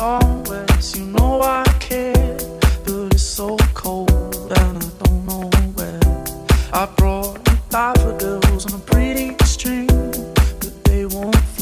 always, you know I care, but it's so cold and I don't know where. I brought daffodils on a pretty string, but they won't fly.